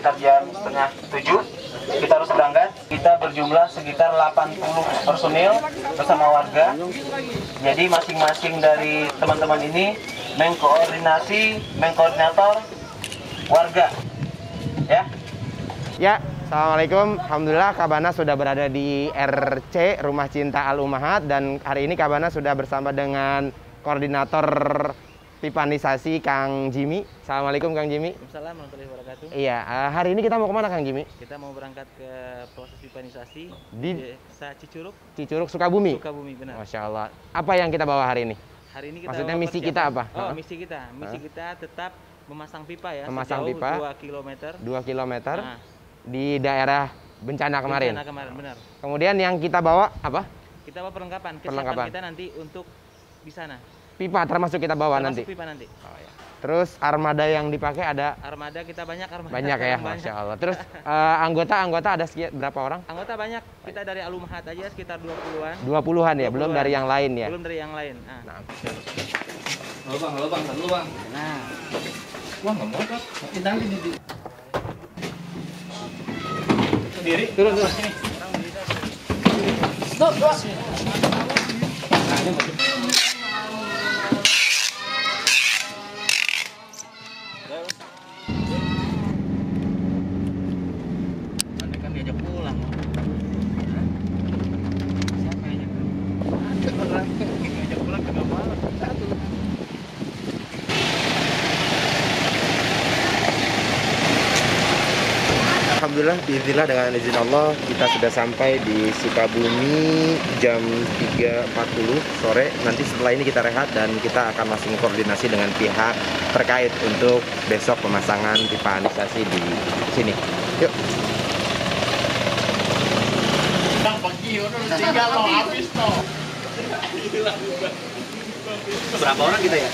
sekitar jam 6:30 kita harus berangkat. Kita berjumlah sekitar 80 personil bersama warga. Jadi masing-masing dari teman-teman ini mengkoordinator warga. Ya, Assalamualaikum. Alhamdulillah Kak Bana sudah berada di RC Rumah Cinta Al-Ummahat, dan hari ini Kak Bana sudah bersama dengan koordinator Pipanisasi Kang Jimmy. Assalamualaikum Kang Jimmy. Assalamualaikum warahmatullahi wabarakatuh. Iya, hari ini kita mau kemana Kang Jimmy? Kita mau berangkat ke proses pipanisasi di Desa Cicurug. Cicurug Sukabumi. Sukabumi, benar. Masya Allah. Apa yang kita bawa hari ini? Hari ini kita maksudnya misi kita apa? Oh, misi kita tetap memasang pipa ya. Memasang pipa 2 km. Nah, di daerah bencana kemarin. Bencana kemarin, benar. Kemudian yang kita bawa apa? Kita bawa perlengkapan. Perlengkapan kita nanti untuk di sana. Pipa termasuk kita bawa termasuk nanti. Pipa nanti. Oh, ya. Terus armada yang dipakai ada? Armada kita banyak armada. Banyak ya, Masya Allah. Terus anggota ada berapa orang? Anggota banyak. Kita dari Al-Ummahat aja sekitar 20-an. 20-an ya, 20-an. Belum dari yang lain ya. Belum dari yang lain. Ah. Nah. Halo bang, satu bang. Nah, wah nggak mau kok. Kita sendiri turun sini. Stop, Pak. Nah, ini masuk. Anda kan diajak pulang. Siapa yang ajak? Ada orang diajak pulang ke malam. Satu. Alhamdulillah, biiznillah, dengan izin Allah kita sudah sampai di Sukabumi jam 3:40 sore. Nanti setelah ini kita rehat dan kita akan langsung koordinasi dengan pihak terkait untuk besok pemasangan pipanisasi di sini. Yuk. Berapa orang kita ya?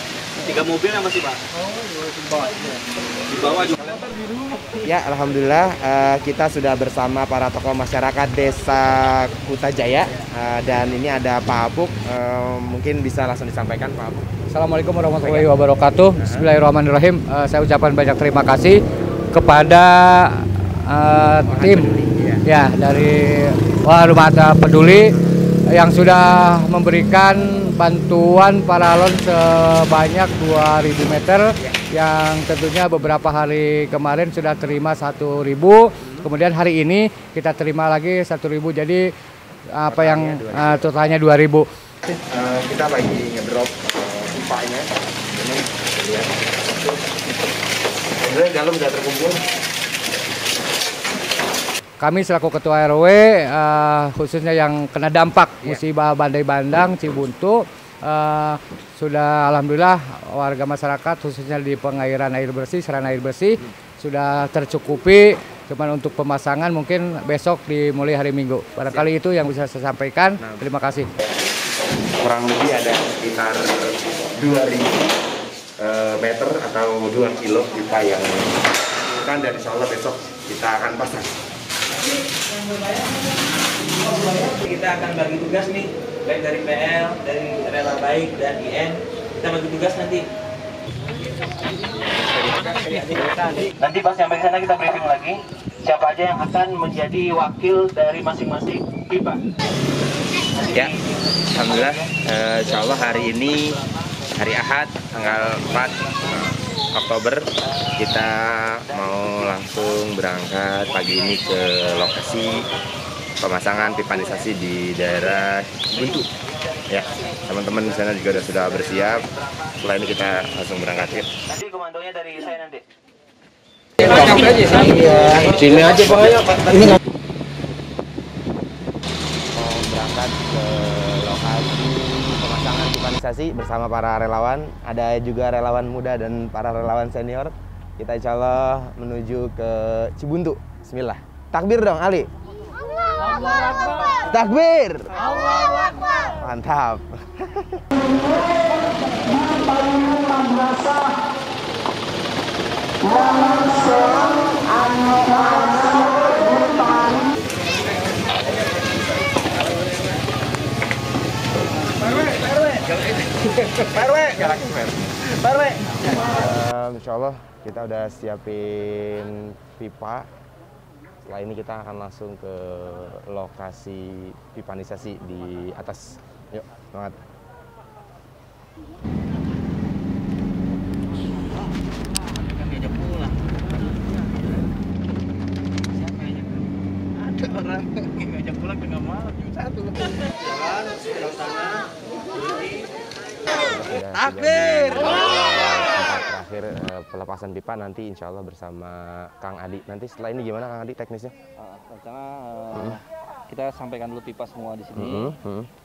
3 mobil yang masih Pak? Di bawah juga. Ya, Alhamdulillah kita sudah bersama para tokoh masyarakat Desa Kuta Jaya, dan ini ada Pak Apuk. Mungkin bisa langsung disampaikan Pak Apuk. Assalamualaikum warahmatullahi wabarakatuh. Bismillahirrahmanirrahim. Saya ucapkan banyak terima kasih kepada tim ya dari Al-Ummahat Peduli yang sudah memberikan bantuan paralon sebanyak 2.000 meter yang tentunya beberapa hari kemarin sudah terima 1.000, kemudian hari ini kita terima lagi 1.000, jadi apa totalnya yang 2.000. Totalnya 2.000. Kita lagi ngedrop pipanya, ini lihat, sebenarnya galon sudah terkumpul. Kami selaku Ketua RW, khususnya yang kena dampak musibah Banjir Bandang, Cibuntu, sudah Alhamdulillah warga masyarakat khususnya di pengairan air bersih, sarana air bersih sudah tercukupi. Cuman untuk pemasangan mungkin besok dimulai hari Minggu. Barangkali itu yang bisa saya sampaikan. Terima kasih. Kurang lebih ada sekitar 2.000 meter atau 2 kilo pipa yang kan dari insyaallah besok kita akan pasang. Kita akan bagi tugas nih, baik dari PL, dari rela baik, dan IN. Kita bagi tugas nanti. Nanti pas sampai sana kita briefing lagi. Siapa aja yang akan menjadi wakil dari masing-masing pipa. Ya, Alhamdulillah. Insya Allah hari ini, hari Ahad, tanggal 4 Oktober, kita mau langsung berangkat pagi ini ke lokasi pemasangan pipanisasi di daerah Cibuntu. Ya, teman-teman di sana juga sudah bersiap. Setelah ini kita langsung berangkat. Nanti komandonya dari saya nanti. Sini aja Pak. Mau berangkat ke lokasi pemasangan pipanisasi bersama para relawan. Ada juga relawan muda dan para relawan senior. Kita insya Allah menuju ke Cibuntu. Bismillah. Takbir dong, Ali. Allahu Akbar. Takbir. Allahu Akbar. Mantap. Insya Allah kita udah siapin pipa. Setelah ini kita akan langsung ke lokasi pipanisasi di atas. Yuk, semangat. Ada orang ngajak pulang tengah malam jam 1. Jalan sebelah sana. Takbir. Terakhir pelepasan pipa nanti insya Allah bersama Kang Adi. Nanti setelah ini gimana Kang Adi teknisnya? Karena kita sampaikan dulu pipa semua di sini.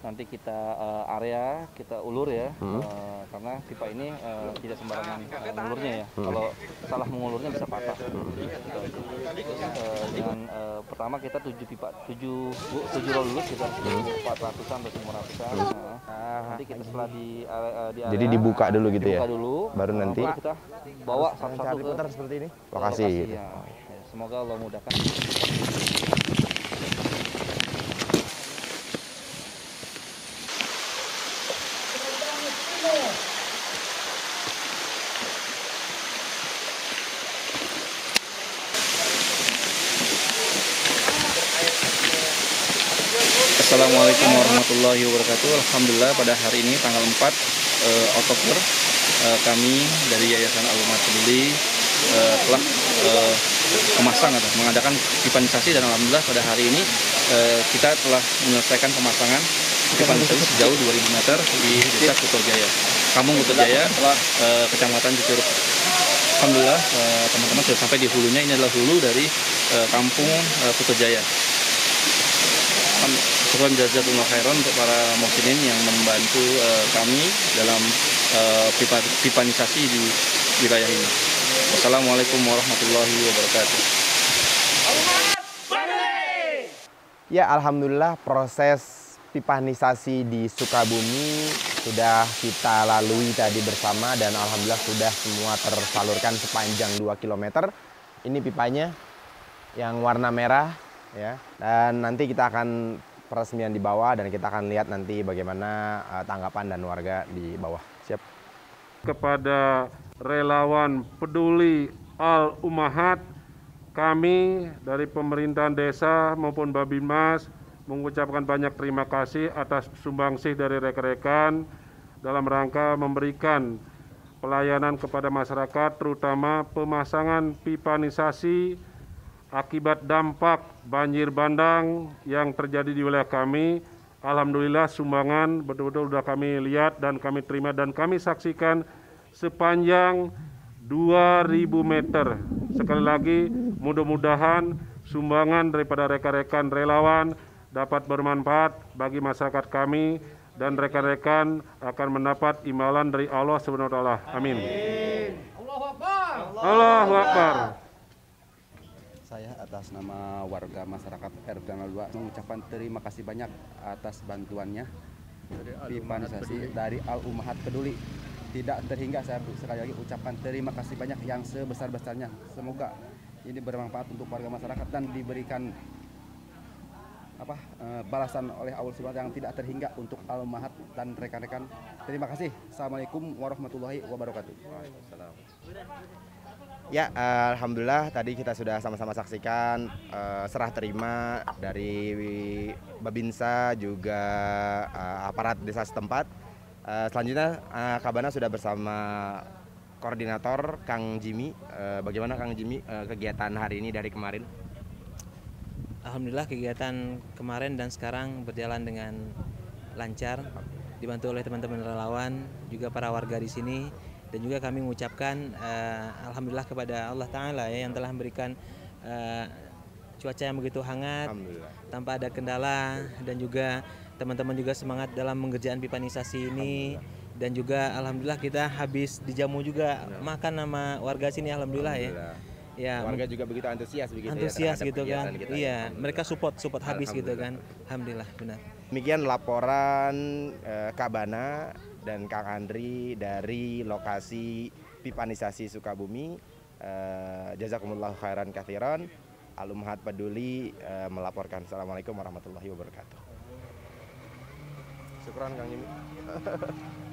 Nanti kita area kita ulur ya. Karena pipa ini tidak sembarangan mengulurnya ya. Kalau salah mengulurnya bisa patah. Dengan pertama kita 7 roll dulu kita 400-an atau 500-an. Nanti kita setelah di area, jadi dibuka dulu gitu ya. Dulu, baru nanti kita bawa satu-satu putar seperti ini. Lokasi gitu. Ya. Semoga Allah mudahkan. Assalamualaikum warahmatullahi wabarakatuh. Alhamdulillah pada hari ini tanggal 4 Oktober kami dari Yayasan Al-Ummahat Peduli telah memasang atau mengadakan pipanisasi, dan alhamdulillah pada hari ini kita telah menyelesaikan pemasangan pipanisasi sejauh 2000 meter di Desa Kuta Jaya, Kampung Kuta Jaya, Kecamatan Cicurug. Alhamdulillah teman-teman sudah sampai di hulunya. Ini adalah hulu dari Kampung Kuta Jaya. Syukran jazakumullah khairan untuk para muhsinin yang membantu kami dalam pipanisasi di wilayah ini. Wassalamualaikum warahmatullahi wabarakatuh. Ya, alhamdulillah proses pipanisasi di Sukabumi sudah kita lalui tadi bersama, dan alhamdulillah sudah semua tersalurkan sepanjang 2 km. Ini pipanya yang warna merah ya. Dan nanti kita akan peresmian di bawah, dan kita akan lihat nanti bagaimana tanggapan dan warga di bawah. Siap. Kepada relawan peduli Al-Ummahat, kami dari pemerintahan desa maupun Babimas mengucapkan banyak terima kasih atas sumbangsih dari rekan-rekan dalam rangka memberikan pelayanan kepada masyarakat, terutama pemasangan pipanisasi akibat dampak banjir bandang yang terjadi di wilayah kami. Alhamdulillah sumbangan betul-betul sudah kami lihat dan kami terima dan kami saksikan sepanjang 2000 meter. Sekali lagi mudah-mudahan sumbangan daripada rekan-rekan relawan dapat bermanfaat bagi masyarakat kami, dan rekan-rekan akan mendapat imbalan dari Allah Subhanahu wa taala. Amin. Allahu akbar. Allahu akbar. Saya atas nama warga masyarakat RW 2 mengucapkan terima kasih banyak atas bantuannya pipanisasi dari Al-Ummahat Peduli. Tidak terhingga, saya sekali lagi ucapkan terima kasih banyak yang sebesar-besarnya. Semoga ini bermanfaat untuk warga masyarakat dan diberikan balasan oleh Allah Subhanahu wa taala yang tidak terhingga untuk Al-Ummahat dan rekan-rekan. Terima kasih. Assalamualaikum warahmatullahi wabarakatuh. Waalaikumsalam. Ya, alhamdulillah tadi kita sudah sama-sama saksikan serah terima dari Babinsa juga aparat desa setempat. Selanjutnya Kak Bana sudah bersama koordinator Kang Jimmy. Bagaimana Kang Jimmy kegiatan hari ini dari kemarin? Alhamdulillah kegiatan kemarin dan sekarang berjalan dengan lancar, dibantu oleh teman-teman relawan, juga para warga di sini. Dan juga kami mengucapkan alhamdulillah kepada Allah Ta'ala ya, yang telah memberikan cuaca yang begitu hangat tanpa ada kendala, dan juga teman-teman juga semangat dalam mengerjakan pipanisasi ini, dan juga alhamdulillah kita habis dijamu juga makan sama warga sini. Alhamdulillah. Ya, warga juga begitu antusias ya, gitu kan. Iya, mereka support habis gitu kan. Alhamdulillah, benar. Demikian laporan Kak Bana dan Kang Andri dari lokasi pipanisasi Sukabumi. Jazakumullah khairan katsiran. Al-Ummahat Peduli melaporkan. Assalamualaikum warahmatullahi wabarakatuh. Syukran Kang Yimi.